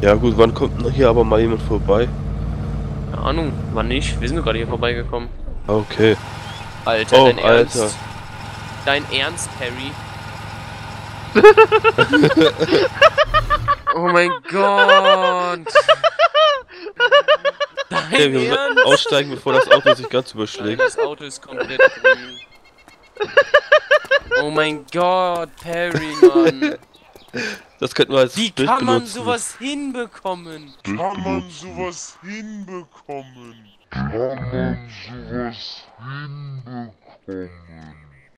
Ja gut, wann kommt denn hier aber mal jemand vorbei? Keine Ahnung, wann nicht? Wir sind gerade hier vorbeigekommen. Okay. Alter, oh, dein Ernst. Alter. Dein Ernst, Perry? Oh mein Gott! Dein Ernst? Wir müssen aussteigen, bevor das Auto sich ganz überschlägt. Das Auto ist komplett grün. Oh mein Gott, Perry, Mann! Das könnten wir als Bild benutzen. Wie kann man sowas hinbekommen? Kann man sowas hinbekommen?